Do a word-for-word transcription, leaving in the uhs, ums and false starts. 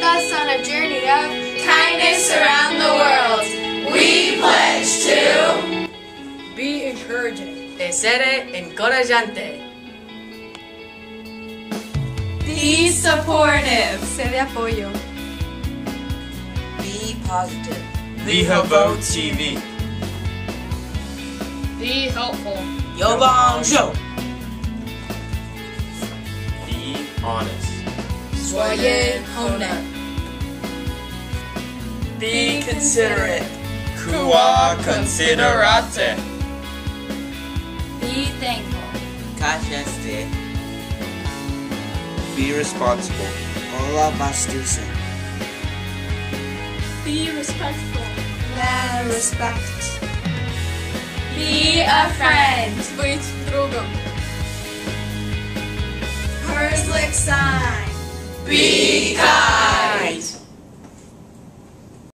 with us on a journey of kindness around the world. We pledge to be encouraging, essere incoraggiante, be supportive, ser de apoyo, be positive, be Havo T V, be helpful, Yobong Show, be honest, Soyez honnête, be considerate, Cua considerate, be thankful, Cacheste, be responsible, Ola Bastusa, be respectful, La Respect, be a friend, Быть другом, Perslick Sign.